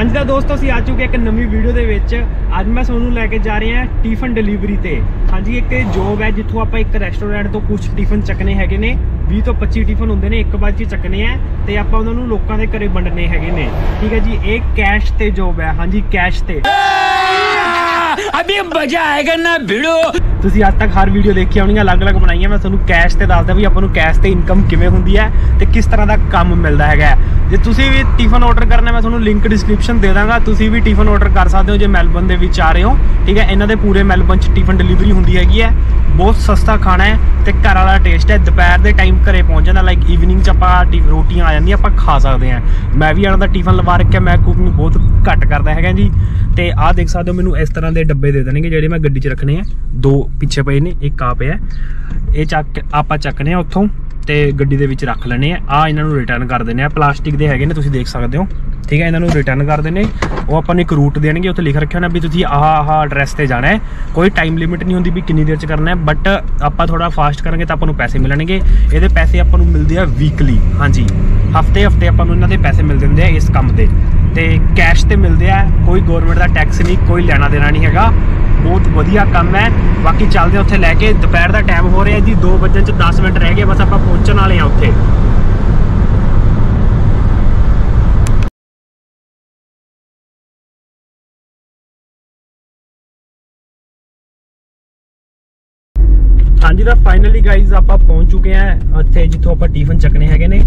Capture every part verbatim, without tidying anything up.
हाँ जी दोस्तों, अं आ चुके एक नवी वीडियो के अज मैं सूँ लैके जा रहा टिफिन डिलीवरी से। हाँ जी, एक जॉब है जितों आप एक रेस्टोरेंट तो कुछ टिफिन चकने है ने भी तो पच्ची टिफिन होंगे ने एक बार जी चकने हैं तो आप उन्होंने लोगों के घर वंडने है ने। ठीक है जी, ये कैश से जॉब है। हाँ जी, कैश से अभी मजा आएगा ना भिड़ो। तुम अज तक हर वीडियो देखी होनी अलग अलग बनाई है। मैं थोड़ा कैश से दसदा भी आपको कैश से इनकम किमें होंगी है तो किस तरह का काम मिलता है। जे तुसी भी टिफिन ऑर्डर करना मैं थोड़ा लिंक डिस्क्रिप्शन दे दाँगा, तुम भी टिफिन ऑर्डर कर सकते हो जो मेलबर्न के विच आ रहे हो। ठीक है, इन्होंने पूरे मेलबर्न टिफिन डिलीवरी होंगी हैगी है। बहुत सस्ता खाना है तो घर वाला टेस्ट है। दोपहर के टाइम घर पहुँच जाता, लाइक ईवनिंग आप रोटियां आ जाए आप खा सकते हैं। मैं भी इन्हों का टिफिन लवा रखा, मैं कुकिंग बहुत घट करता है जी। तो आ देख सकते हो मैंने इस तरह के डब्बे दे देने जोड़े मैं गड्डी च रखने हैं। दो पिछे पे ने, एक आ पे है, ये चक आप चकने उतों तो गड्डी दे विच रख लेने। आ इन्हों रिटर्न कर देने, प्लास्टिक के है तुसीं देख सकते हो। ठीक है, इन्हों रिटर्न कर देने, वो अपन एक रूट देने उत्तर लिख रखे होना भी तुसीं आह आह एड्रैस से जाना है। कोई टाइम लिमिट नहीं होंदी भी कितनी देर च करना है, बट आप थोड़ा फास्ट करेंगे तो आपको पैसे मिलणगे। ये पैसे आपको मिलते हैं वीकली। हाँ जी, हफ्ते हफ्ते आपको इन्होंने पैसे मिल जाते हैं इस काम के। तो कैश तो मिलते हैं, कोई गवर्नमेंट का टैक्स नहीं, कोई लेना देना नहीं है। बहुत वधिया काम है। बाकी चलते उत्थे लैके, दोपहर का टाइम हो रहा है जी, दो बजे च दस मिनट रह गए बस आप पहुँचने वाले हैं उत्थे। हाँ जी, तो फाइनली गाइज आप पहुँच चुके हैं उत्थे जितों आप टिफिन चकने है ने।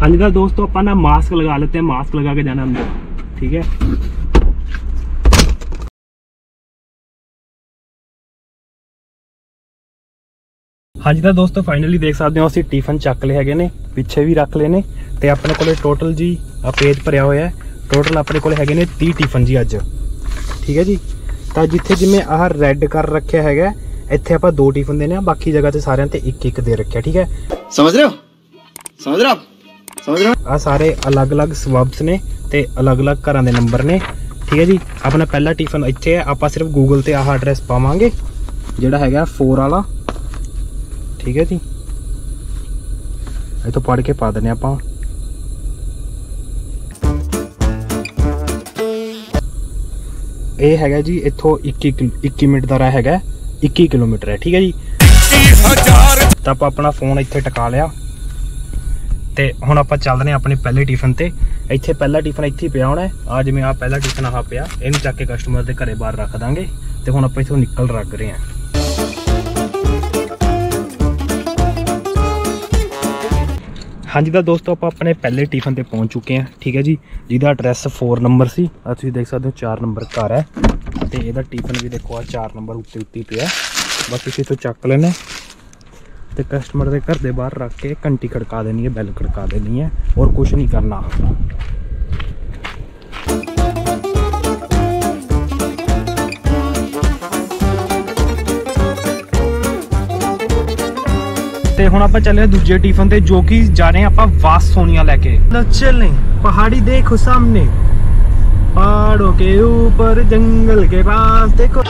हाँ जी दोस्तों, अपन ना मास्क लगा लेते हैं, मास्क लगा के जाना अंदर। ठीक है, हाँ जी दोस्तों, फाइनली देख सकते हो असं टिफिन चक ले है ने, पिछे भी रख ले ने। तो अपने को टोटल जी आ पेज भरया होया है, टोटल अपने को है तीस टिफिन जी अज। ठीक है जी, तो जिथे जिमें आह रेड कर रखे है इतने आप दो टिफिन देने, बाकी जगह से सारे ते एक एक दे रखे। ठीक है, समझ रहे हो, समझ रहे हो आ सारे अलग अलग स्वब्स ने ते अलग अलग घर के नंबर ने। ठीक है जी, अपना पहला टिफिन इत्थे है, आप सिर्फ गूगल ते आह एड्रैस पावांगे जिहड़ा हैगा फोर वाला। ठीक है जी, इत्थों पढ़ के पा देने आपां। ये हैगा जी इत्थों इक्कीस मिनट का राह हैगा, इक्कीस किलोमीटर है। ठीक है जी, तो आप अपना फोन इत्थे टका लिया ते हुण आपां चलदे आं अपने पहले टिफिन ते। इत्थे पहला टिफिन इत्थे पिया होना है, आ जिवें आ पहला टिफिन आ पिया, इहनूं चक के कस्टमर दे घरे बाहर रख दांगे। ते हुण आपां इत्थों निकल लग रहे हैं। हाँ जी दोस्तों, आप अपने पहले टिफिन ते पहुँच चुके हैं। ठीक है जी, जिहदा एड्रैस फोर नंबर सी, तुसीं देख सकदे हो चार नंबर घर है। तो इहदा टिफिन भी देखो आ चार नंबर उत्ते उत्ते पिया, बस तुसीं इत्थों चक लैणे तो कस्टमर के घर के बाहर रख के घंटी खड़का देनी है, बैल खड़का देनी है और कुछ नहीं करना। तो हम आप चले दूजे टिफिन से जो कि जा रहे हैं आप वास सोनियां लैके। चले पहाड़ी देखो सामने, पहाड़ों के ऊपर जंगल के पास देखो,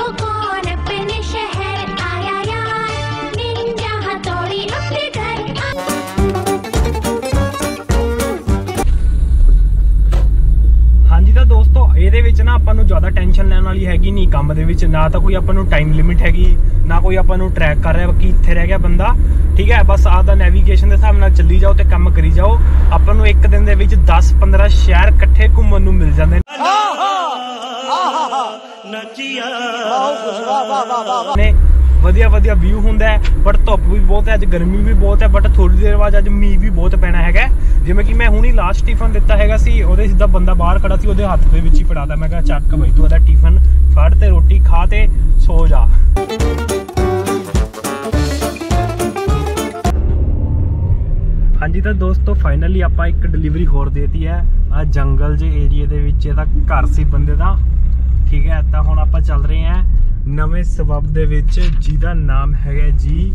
ज़्यादा टेंशन लेने वाली हैगी नहीं काम दे विच, ना तो कोई अपन टाइम लिमिट हैगी, ना कोई अपन ट्रैक कर रहा है कि इत्थे रह गया बंदा। ठीक है, बस आपदा नैविगेशन के हिसाब नाल चली जाओ तो काम करी जाओ। अपन एक दिन दे विच दस पंद्रह शहर इकट्ठे घूमन नूं मिल जाते ने। वधिया वधिया व्यू हुंदा है, बट धुप भी बहुत है, अज गर्मी भी बहुत है, बट थोड़ी देर बाद अज मीह भी बहुत पैना है। जिवें कि मैं हुणी लास्ट टिफिन दिता है सी, ओहदे सीधा बंदा बाहर खड़ा सी, ओहदे हत्थ दे विच ही फड़ाता, मैं कहा चक बई तूं ओहदा टिफिन फड़ ते रोटी खा ते सो जा। हाँ जी दोस्तों, फाइनली आपां एक डिलीवरी होर देती है। आ जंगल जे एरिए दे विच इहदा घर सी बंदे दा। ठीक है, तां हुण आपां चल रहे हैं नवे सबब दे विच जिहदा नाम है जी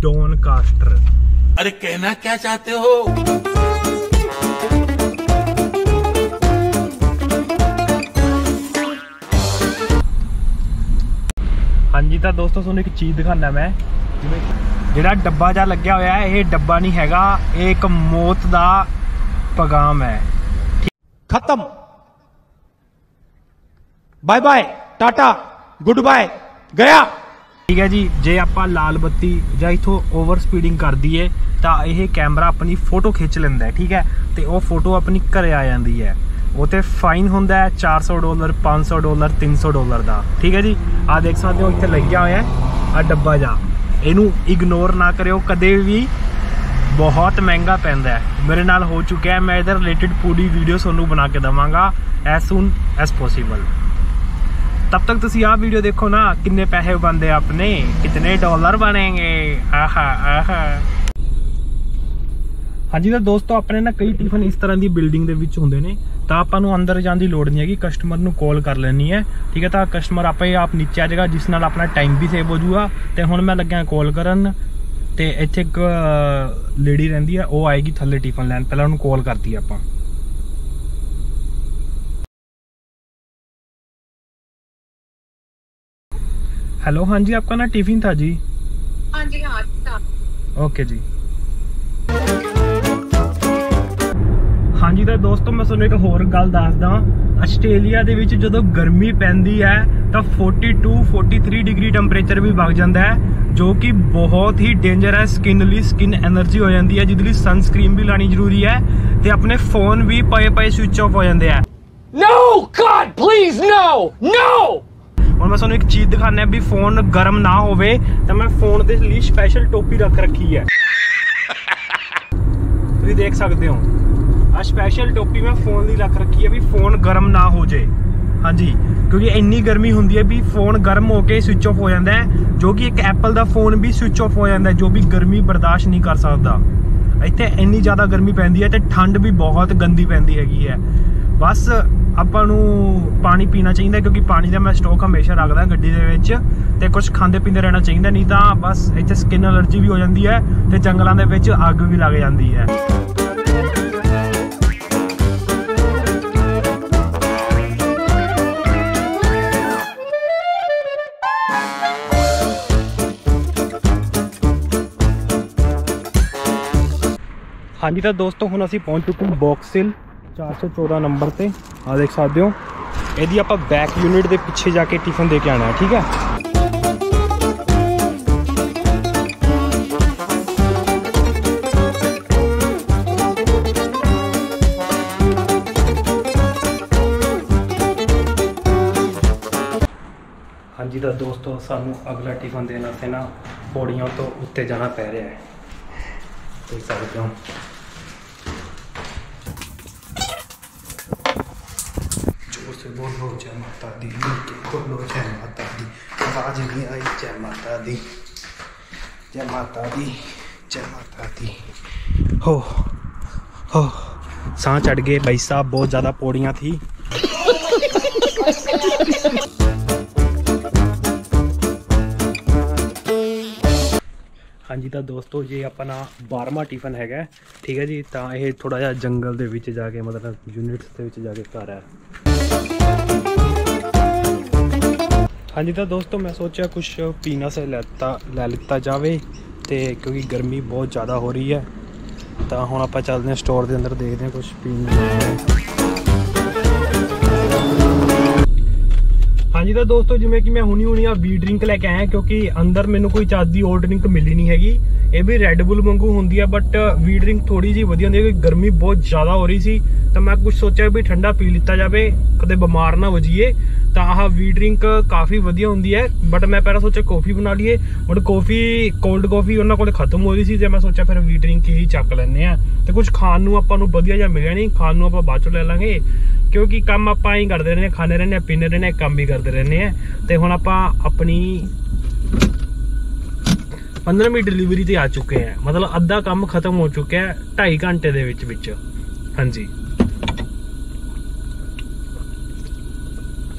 डॉन कास्टर। अरे कहना क्या चाहते हो। हाँ जी दोस्तों, सुन एक चीज दिखाना मैं, जिवें ਜਿਹੜਾ ਡੱਬਾ ਜਿਹਾ ਲੱਗਿਆ ਹੋਇਆ ਹੈ ਇਹ ਡੱਬਾ ਨਹੀਂ ਹੈਗਾ, ਇਹ ਇੱਕ ਮੌਤ ਦਾ ਪੈਗਾਮ ਹੈ। ਖਤਮ, bye bye, tata, good bye, गया। ठीक है जी, जे आपां लाल बत्ती जां इथों ओवर स्पीडिंग कर दीए तां यह कैमरा अपनी फोटो खिंच लैंदा है। ठीक है, तो वह फोटो अपनी घरे आ जाती है। वो तो फाइन होंदा है चार सौ डॉलर, पाँच सौ डॉलर, तीन सौ डॉलर का। ठीक है जी, आ देख सकते हो इत्थे लग्या होया है आ डब्बा जा, इनू इग्नोर ना करियो कदे भी, बहुत महंगा पैंदा है। मेरे नाल हो चुका है, मैं इधर रिलेटिड पूरी वीडियो तुहानू बना के देवांगा एज सून एज पॉसिबल। तब तक तुसी आ वीडियो देखो ना, कितने पैसे बनते अपने, कितने डॉलर बनेंगे, आहा आहा। हाँ जी, तो दोस्तों अपने ना कई टिफिन इस तरह की बिल्डिंग के विच हुंदे ने, तां आपां नूं अंदर जाण दी लोड़ नहीं हैगी, कस्टमर नूं कॉल कर लैनी है। ठीक है, तो कस्टमर आपे आप नीचे आ जाएगा, जिस नाल अपना टाइम भी सेव हो जूगा। तो हुण मैं लग्या कॉल करन, ते इत्थे इक लेडी रहिंदी है, वो आएगी थल्ले टिफिन लैन, पहलां उहनूं कॉल करती आपां। हेलो, हाँ जी, आपका ना टिफिन था जी? हाँ जी, हाँ था। ओके जी। हाँ जी, तो दोस्तों मैं तुहानूं इक होर गल दसदा, आस्ट्रेलिया दे विच जदों गर्मी पैंदी है तो बयालीस तैंतालीस डिग्री टैंपरेचर भी वग जांदा है, जो कि बहुत ही डेंजर है। स्किन लई स्किन एनर्जी हो जाती है, जिदे लई सनस्क्रीन भी लानी जरूरी है, ते अपने फोन भी पए पए स्विच ऑफ हो जाते हैं। No God please, no no. और मैं तुहानूं एक चीज दिखाना भी फोन गर्म ना होवे, तो मैं फोन दे लिए स्पेशल टोपी रख रखी है। तुसीं देख सकते हो आ स्पेशल टोपी मैं फोन दी रख रखी है भी फोन गर्म ना हो जाए। हाँ जी, क्योंकि इन्नी गर्मी हुंदी है भी फोन गर्म होके स्विच ऑफ हो जाता है, जो कि एक एप्पल का फोन भी स्विच ऑफ हो जाता है, जो भी गर्मी बर्दाश्त नहीं कर सकता। इत्थे इन्नी ज़्यादा गर्मी पैंदी है, तो ठंड भी बहुत गंदी पैंदी हैगी है। बस ਆਪਾਂ ਨੂੰ पानी पीना चाहिए, क्योंकि पानी का मैं स्टॉक हमेशा रखता गड्डी ਦੇ ਵਿੱਚ, ਤੇ कुछ खाते पीते रहना चाहिए, नहीं तो बस ਇੱਥੇ स्किन एलर्जी भी हो जाती है, तो जंगलों ਦੇ ਵਿੱਚ अग भी लग जाती है। हाँ जी, तो दोस्तों ਹੁਣ ਅਸੀਂ ਪਹੁੰਚ ਚੁੱਕੇ ਹਾਂ बॉक्स हिल चार सौ चौदह नंबर से। आ देख सकते हो, यदि आप बैक यूनिट के पिछे जाके टिफिन दे के आना है। ठीक है, हाँ जी, तो दोस्तों सानू अगला टिफिन देना से ना पौड़ियों तो उत्ते जाना पै रहा है। देख सकते हो, बोलो जय माता दी, बोलो जय माता दी, आवाज नहीं आई, जय माता दी, जय माता दी, जय माता दी। हो हो, साँ चढ़ गए भाई साहब, बहुत ज़्यादा पौड़ियाँ थी। हाँ जी, तो दोस्तों ये अपना बारहवां टिफिन हैगा। ठीक है जी, तो यह थोड़ा जहा जंगल के विच जाके, मतलब यूनिट्स के विच जाके घर है। हाँ जी, तो दोस्तों मैं सोचा कुछ पीना से लैता लै लिता जाए, तो क्योंकि गर्मी बहुत ज़्यादा हो रही है। तो हम आप चलते हैं स्टोर के अंदर, देखते हैं कुछ पीने। हाँ जी, तो दोस्तों जिमें कि मैं हुनी हुनी आ बी ड्रिंक लैके आया, क्योंकि अंदर मैंने कोई चाद की और ड्रिंक मिली नहीं हैगी। ये भी रेडबुल वांगू होंगी है, बट वी ड्रिंक थोड़ी जी वधिया होंदी है, क्योंकि गर्मी बहुत ज़्यादा हो रही सी। तो मैं कुछ सोचा भी ठंडा पी लिता जाए, कदे बीमार ना हो जाइए। तो आह वी ड्रिंक काफ़ी वधिया होंदी है, बट मैं पहले सोचा कॉफ़ी बना लीए, बट कॉफ़ी कोल्ड कॉफ़ी उन्होंने कोल खत्म हो रही सी, तो मैं सोचा फिर वी ड्रिंक ही चक लैने आ। तो कुछ खाण नूं आपां नूं वधिया जिहा मिलिया नहीं, खाण नूं आपां बाद चों लै लांगे, क्योंकि काम आपां ही करदे रहने, खाने रहने, पीने रहने, काम भी करते रहने हैं। तो हुण आपां अपनी पंद्रहवीं डिलीवरी ते आ चुके हैं, मतलब अद्धा काम खत्म हो चुका है ढाई घंटे दे विच विच। हाँ जी,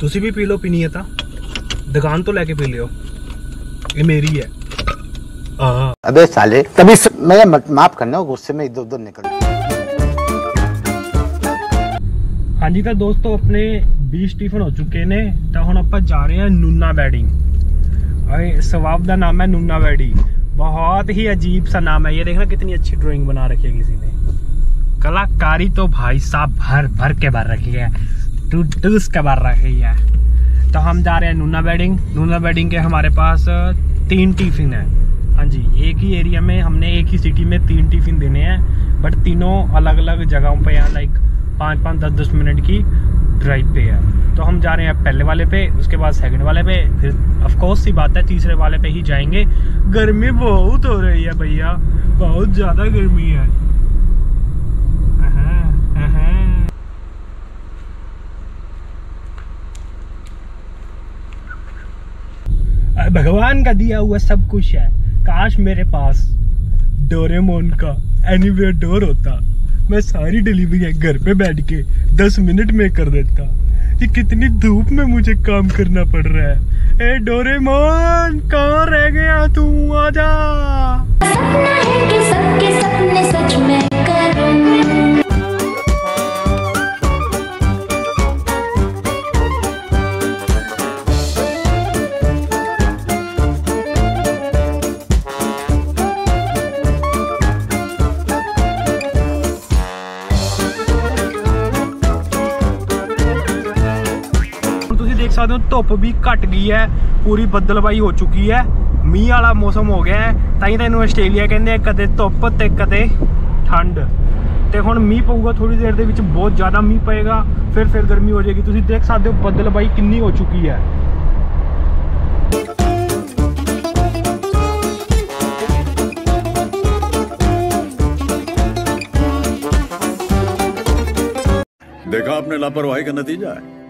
तुसी भी पी लो, पीनी है तां दुकान तो लैके पी लियो, ये मेरी है। आ अबे साले, कभी मैं माफ करना, गुस्से में इधर उधर निकल। हाँ जी, तो दोस्तों अपने बीस टिफिन हो चुके ने, तो हुण आपां जा रहे हैं नूना बैडिंग। सवाब का नाम है नूना बेडिंग। बहुत ही अजीब सा नाम है ये, देखना कितनी अच्छी ड्राइंग बना रखी है किसी ने। कलाकारी तो भाई साहब भर भर के बार रखी है, टू टूस के बार रखी है। तो हम जा रहे हैं नूना बेडिंग। नूना बेडिंग के हमारे पास तीन टिफिन है। हाँ जी, एक ही एरिया में हमने एक ही सिटी में तीन टिफिन देने हैं, बट तीनों अलग अलग जगहों पे यहाँ लाइक पाँच पाँच दस दस मिनट की ड्राइव पे है। तो हम जा रहे हैं पहले वाले पे, उसके बाद सेकंड वाले पे, फिर ऑफकोर्स सी बात है तीसरे वाले पे ही जाएंगे। गर्मी बहुत हो रही है भैया, बहुत ज़्यादा गर्मी है। अहा, अहा। भगवान का दिया हुआ सब कुछ है। काश मेरे पास डोरेमोन का एनीवेयर डोर होता, मैं सारी डिलीवरी घर पे बैठ के दस मिनट में कर देता। ये कितनी धूप में मुझे काम करना पड़ रहा है। ए डोरेमोन कहाँ रह गया तू, आजा। सपना है कि सबके सपने सच में करूं। धुप भी घट गई है, पूरी बदलबाई हो चुकी है, मीह वाला मौसम हो गया है। ताई तेन आस्ट्रेलिया कहते कदे धुप तो कदे ठंड। तो हूँ मीह पेगा थोड़ी देर के, बहुत ज़्यादा मीह पेगा, फिर फिर गर्मी हो जाएगी। तुम देख सकते हो बदलबाई कितनी हो चुकी है। देखा आपने लापरवाही का नतीजा है।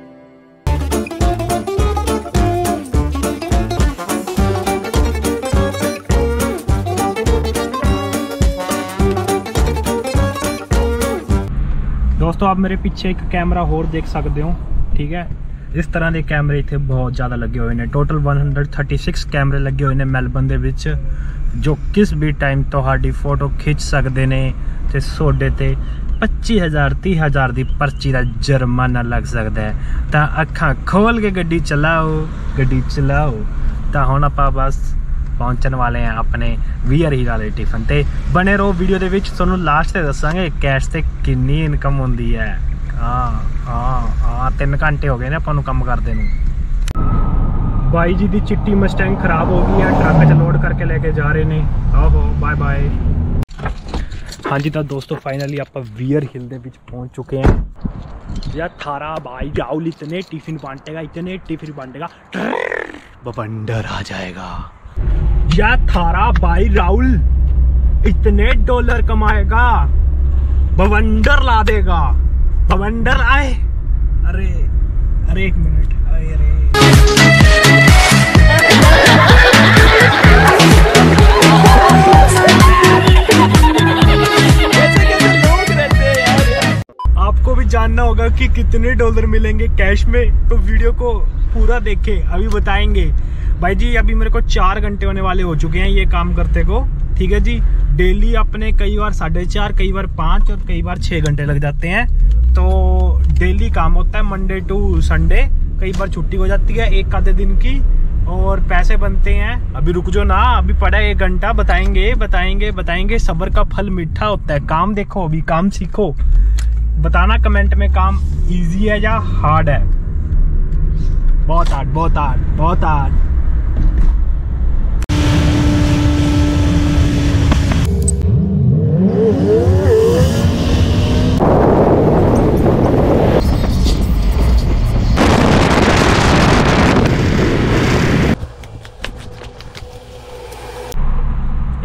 दोस्तों आप मेरे पीछे एक कैमरा होर देख सकते हो, ठीक है। इस तरह के कैमरे इतने बहुत ज़्यादा लगे हुए हैं। टोटल एक सौ छत्तीस कैमरे लगे हुए हैं मेलबर्न दे विच, जो किस भी टाइम तुहाड़ी फोटो खिंच सकते ने। ते सोडे ते पच्चीस हज़ार तीस हज़ार की पर्ची का जुर्माना लग सकता है। तो अखा खोल के गड्डी चलाओ, गड्डी चलाओ। तो हम आप बस पहुंचने वाले हैं अपने वीयर ही वाले टिफिन ते। बने रहो वीडियो दे विच, तुहानू लास्ट ते दस्सांगे कैश ते कितनी इनकम होंदी है। हाँ हाँ हाँ, तीन घंटे हो गए ने आपां नू काम करदे नू। भाई जी दी चिट्टी मस्टैंग खराब हो गई है, ट्रक च लोड करके लेके जा रहे ने। आहो बाय बाय। हाँ जी, तो दोस्तों फाइनली आप वीयर हिल दे विच पहुंच चुके हैं। यार थारा भाई राहुल इतने टिफिन बांटेगा, इतने टिफिन बांटेगा, बबंडर आ जाएगा। या थारा भाई राहुल इतने डॉलर कमाएगा, बवंडर ला देगा। बवंडर आए, अरे अरे एक मिनट, अरे अरे आपको भी जानना होगा कि कितने डॉलर मिलेंगे कैश में, तो वीडियो को पूरा देखें, अभी बताएंगे। भाई जी अभी मेरे को चार घंटे होने वाले हो चुके हैं ये काम करते को, ठीक है जी। डेली अपने कई बार साढ़े चार, कई बार पाँच और कई बार छः घंटे लग जाते हैं। तो डेली काम होता है मंडे टू संडे, कई बार छुट्टी हो जाती है एक आधे दिन की, और पैसे बनते हैं। अभी रुक जाओ ना, अभी पड़ा है एक घंटा, बताएंगे बताएंगे बताएंगे। सब्र का फल मीठा होता है। काम देखो, अभी काम सीखो, बताना कमेंट में काम ईजी है या हार्ड है। बहुत हार्ड, बहुत हार्ड, बहुत हार्ड।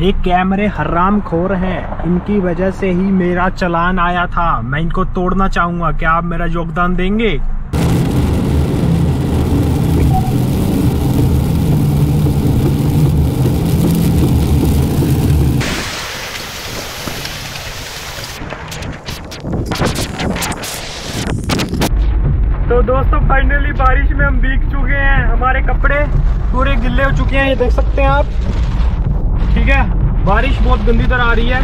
एक कैमरे हराम खोर हैं, इनकी वजह से ही मेरा चालान आया था। मैं इनको तोड़ना चाहूँगा, क्या आप मेरा योगदान देंगे? तो दोस्तों फाइनली बारिश में हम भीग चुके हैं, हमारे कपड़े पूरे गिले हो चुके हैं, ये देख सकते हैं आप, ठीक है। बारिश बहुत गंदी तरह आ रही है।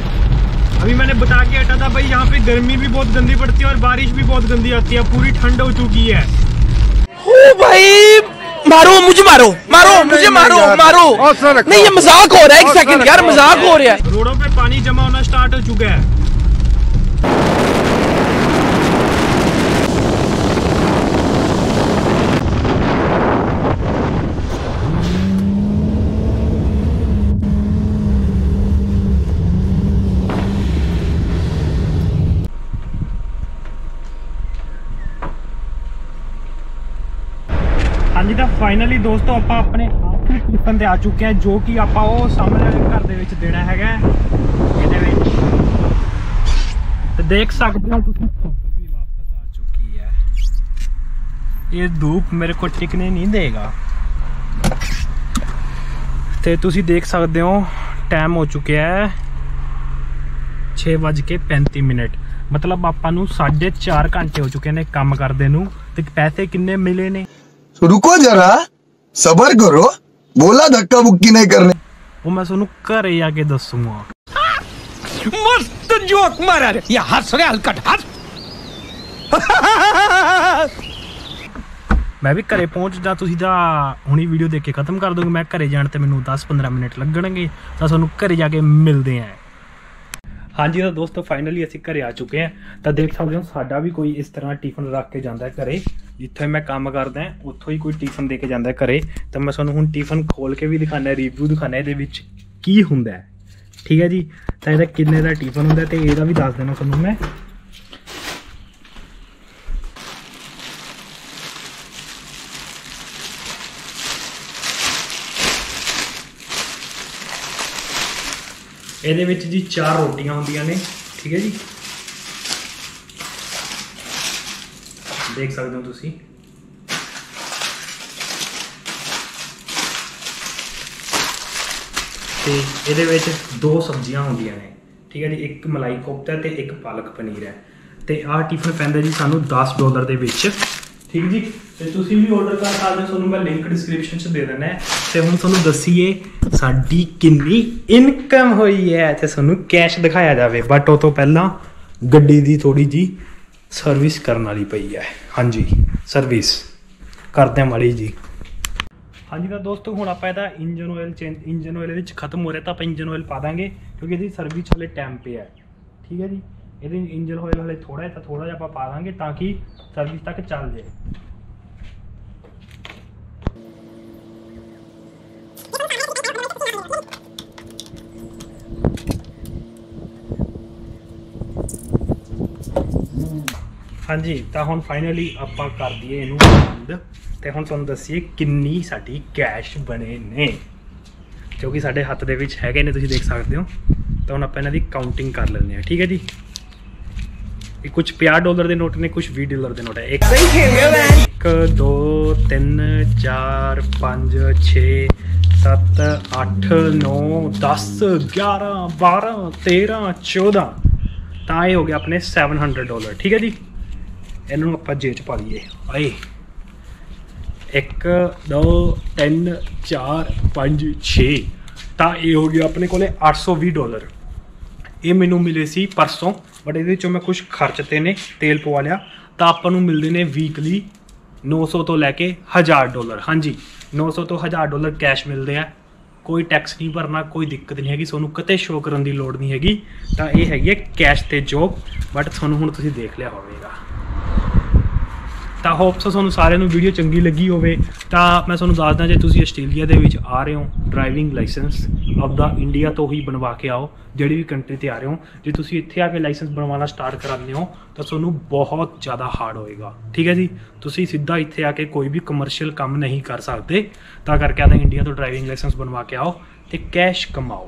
अभी मैंने बता के हटा था भाई, यहाँ पे गर्मी भी बहुत गंदी पड़ती है और बारिश भी बहुत गंदी आती है, पूरी ठंड हो चुकी है। ओ भाई मारो मुझे, मारो मारो मुझे, मारो मारो। नहीं ये मजाक हो रहा है, एक सेकंड यार, मजाक हो रहा है। रोडों पे पानी जमा होना स्टार्ट हो चुका है। ਹਾਂਜੀ ਤਾਂ फाइनली दोस्तों ਆਪਾਂ अपने आखिरी ਟਿੱਪਣ ਤੇ आ चुके हैं, जो कि ਆਪਾਂ ਉਹ ਸਾਹਮਣੇ घर ਦੇ ਵਿੱਚ ਦੇਣਾ ਹੈਗਾ। ਇਹਦੇ ਵਿੱਚ ਤੇ ਦੇਖ ਸਕਦੇ ਹੋ ਤੁਸੀਂ ਧੁੱਪ ਵੀ ਵਾਪਸ आ चुकी है। ये धूप मेरे को टिकने नहीं देगा। ਤੇ ਤੁਸੀਂ देख सकते हो टाइम हो चुका है छे बज के पैंती मिनट, मतलब ਆਪਾਂ ਨੂੰ साढ़े चार घंटे हो चुके ने काम करदे ਨੂੰ। ਤੇ पैसे किन्ने मिले ने? तो रुको जरा, सबर करो, बोला धक्का बुक्की नहीं करने। वो मैं सुनू कर या के दसूंगा। मस्त जोक मारा रे, या हंस रे हलकट हंस। मैं भी घरे पहुंच जा, तुसी दा हुणी वीडियो देख के खत्म कर दूंगा। मैं घरे जाने ते मैनू दस पंद्रह मिनट लगणगे, तां सानू घरे जाके मिलदे आं। हाँ जी तो दोस्तों फाइनली असी घरे आ चुके हैं। तो देख सकते हो साडा भी कोई इस तरह टिफिन रख के जाता है घरे, जितों मैं काम करता है उतों ही कोई टिफिन दे के जाता है घरे। तो मैं तुहानूं हुण टिफिन खोल के भी दिखाना, रिव्यू दिखाना इहदे विच की हुंदा है, ठीक है जी। तो इहदा किन्ने दा टिफिन हुंदा ते इहदा भी दस देना तुहानूं मैं। ये जी चार रोटियां होंदियां ने, ठीक है जी, देख सकते हो तुसी। ते ये दो सब्जियां होंदियां ने, ठीक है जी, एक मलाई कोफ्ता ते एक पालक पनीर है। तो आ टिफिन पैंदा जी सानू दस डॉलर के विच, ठीक जी। तो तुसी भी ऑर्डर कर सकते हो, मैं लिंक डिस्क्रिप्शन च दे देना है। तो हम तुहानूं दसीए साडी कितनी इनकम हुई है, तो तुहानूं कैश दिखाया जाए, बट वो तो पहला गड्डी दी थोड़ी जी सर्विस करने वाली पई है। हाँ जी सर्विस करते हैं माड़ी जी। हाँ जी तो दोस्तों हुण आपां इहदा engine oil change, engine oil इहदे खत्म हो रहा, तो आप इंजन ऑयल पा देंगे क्योंकि इसकी सर्विस हले टाइम पे है, ठीक है जी। ये इंजन ऑयल हले थोड़ा है, तो थोड़ा जिहा पा देंगे ताकि सर्विस तक चल जाए। हाँ जी तो हम फाइनली आप कर दिए इनू बंद। तो हम तुम दसीए किन्नी साडी कैश बने ने, जो कि साढ़े हाथ के है ने, तुम देख सकते हो। तो हम आप इन्हों की काउंटिंग कर लें, ठीक है जी। ये कुछ पाँह डॉलर के नोट ने, कुछ भी डॉलर के नोट है। एक, एक दो तीन चार पाँच छे सत्त अठ नौ दस ग्यारह बारह तेरह चौदह, तो ये हो गया अपने सेवन हंड्रेड डॉलर, ठीक है जी। इन्हों आप जेब च पा लीए। आए एक दो तीन चार पाँच छे, तो यह हो गया अपने को अठ सौ बीस डॉलर। ये मैनू मिले सी परसों, बट ये मैं कुछ खर्चते ने, तेल पवा लिया। तो आपू मिलते हैं वीकली नौ सौ तो लैके हज़ार डॉलर। हाँ जी नौ सौ तो हज़ार डॉलर कैश मिलते हैं, कोई टैक्स नहीं भरना, कोई दिक्कत नहीं हैगी, सोनू कते शो करने की लौड़ नहीं हैगी। तो यह हैगी कैश ते जॉब, बट सोनू हुण तुसीं देख लिया होवेगा। तो होप सो तुहानूं सारे नूं वीडियो चंगी लगी होवे। तो मैं तुहानूं दसदा जे तुसीं आस्ट्रेलिया दे विच आ रहे हो, ड्राइविंग लाइसेंस अपना इंडिया तो ही बनवा के आओ, जिहड़ी भी कंट्री ते आ रहे हो। जे तुसीं इत्थे आके लाइसेंस बनवाना स्टार्ट करांदे हो तो तुहानूं बहुत ज़्यादा हार्ड होएगा, ठीक है जी। तुसीं सीधा इत्थे आके कोई भी कमर्शियल काम नहीं कर सकदे, तां करके आदा इंडिया तो ड्राइविंग लाइसेंस बनवा के आओ ते कैश कमाओ।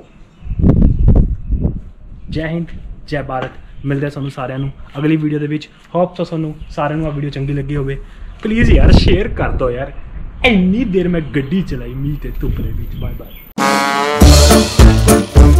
जय हिंद जय भारत। मिलते हैं सानू सारिਆਂ ਨੂੰ अगली वीडियो के ਵਿੱਚ। होप तो सानू सारिਆਂ ਨੂੰ आ वीडियो चंगी लगी होवे। प्लीज़ यार शेयर कर दो यार, इन्नी देर मैं गड्डी चलाई मीह ते धुप्प दे विच। Bye bye.